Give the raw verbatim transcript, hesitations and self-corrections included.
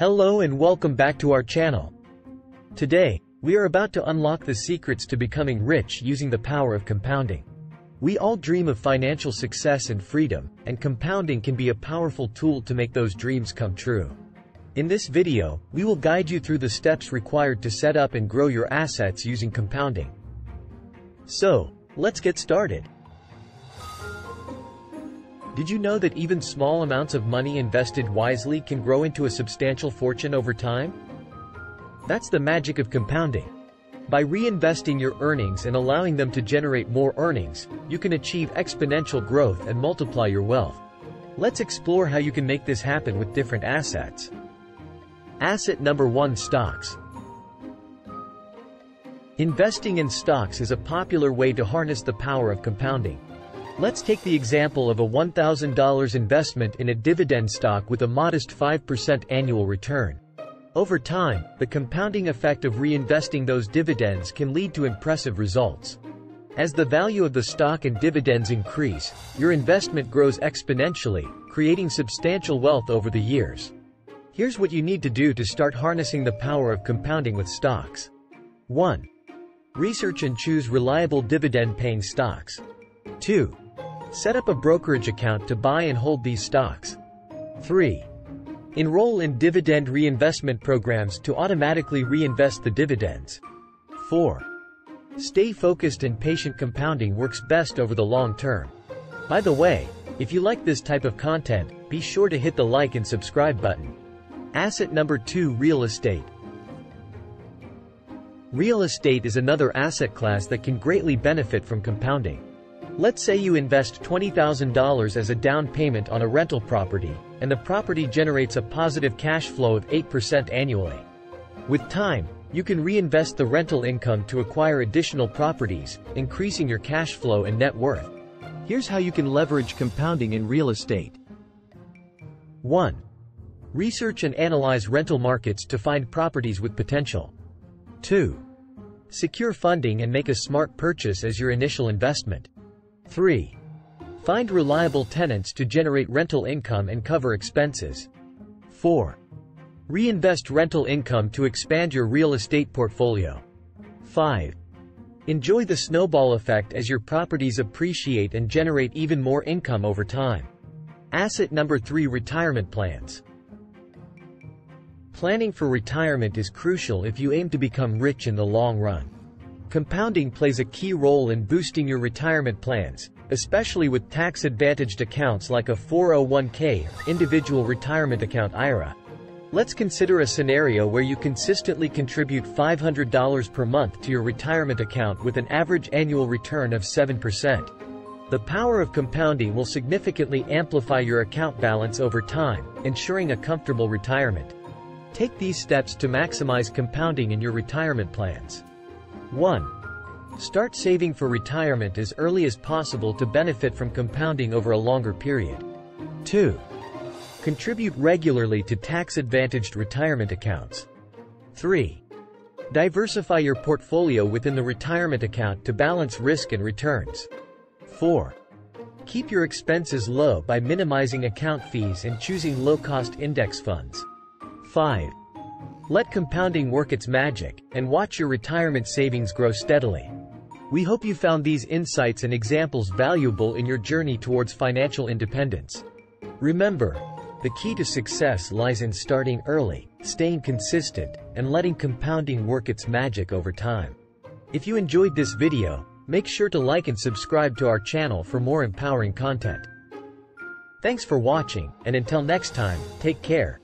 Hello and welcome back to our channel. Today, we are about to unlock the secrets to becoming rich using the power of compounding. We all dream of financial success and freedom, and compounding can be a powerful tool to make those dreams come true. In this video, we will guide you through the steps required to set up and grow your assets using compounding. So, let's get started. Did you know that even small amounts of money invested wisely can grow into a substantial fortune over time? That's the magic of compounding. By reinvesting your earnings and allowing them to generate more earnings, you can achieve exponential growth and multiply your wealth. Let's explore how you can make this happen with different assets. Asset number one, stocks. Investing in stocks is a popular way to harness the power of compounding. Let's take the example of a one thousand dollar investment in a dividend stock with a modest five percent annual return. Over time, the compounding effect of reinvesting those dividends can lead to impressive results. As the value of the stock and dividends increase, your investment grows exponentially, creating substantial wealth over the years. Here's what you need to do to start harnessing the power of compounding with stocks. one. Research and choose reliable dividend-paying stocks. two. Set up a brokerage account to buy and hold these stocks. three. Enroll in dividend reinvestment programs to automatically reinvest the dividends. four. Stay focused and patient. Compounding works best over the long term. By the way, if you like this type of content, be sure to hit the like and subscribe button. Asset number two, real estate. Real estate is another asset class that can greatly benefit from compounding. Let's say you invest twenty thousand dollars as a down payment on a rental property, and the property generates a positive cash flow of eight percent annually. With time, you can reinvest the rental income to acquire additional properties, increasing your cash flow and net worth. Here's how you can leverage compounding in real estate. one. Research and analyze rental markets to find properties with potential. two. Secure funding and make a smart purchase as your initial investment. three. Find reliable tenants to generate rental income and cover expenses. four. Reinvest rental income to expand your real estate portfolio. five. Enjoy the snowball effect as your properties appreciate and generate even more income over time. Asset number three, retirement plans. Planning for retirement is crucial if you aim to become rich in the long run. Compounding plays a key role in boosting your retirement plans, especially with tax-advantaged accounts like a four oh one K or individual retirement account I R A. Let's consider a scenario where you consistently contribute five hundred dollars per month to your retirement account with an average annual return of seven percent. The power of compounding will significantly amplify your account balance over time, ensuring a comfortable retirement. Take these steps to maximize compounding in your retirement plans. one. Start saving for retirement as early as possible to benefit from compounding over a longer period. two. Contribute regularly to tax-advantaged retirement accounts. three. Diversify your portfolio within the retirement account to balance risk and returns. four. Keep your expenses low by minimizing account fees and choosing low-cost index funds. five. Let compounding work its magic, and watch your retirement savings grow steadily. We hope you found these insights and examples valuable in your journey towards financial independence. Remember, the key to success lies in starting early, staying consistent, and letting compounding work its magic over time. If you enjoyed this video, make sure to like and subscribe to our channel for more empowering content. Thanks for watching, and until next time, take care.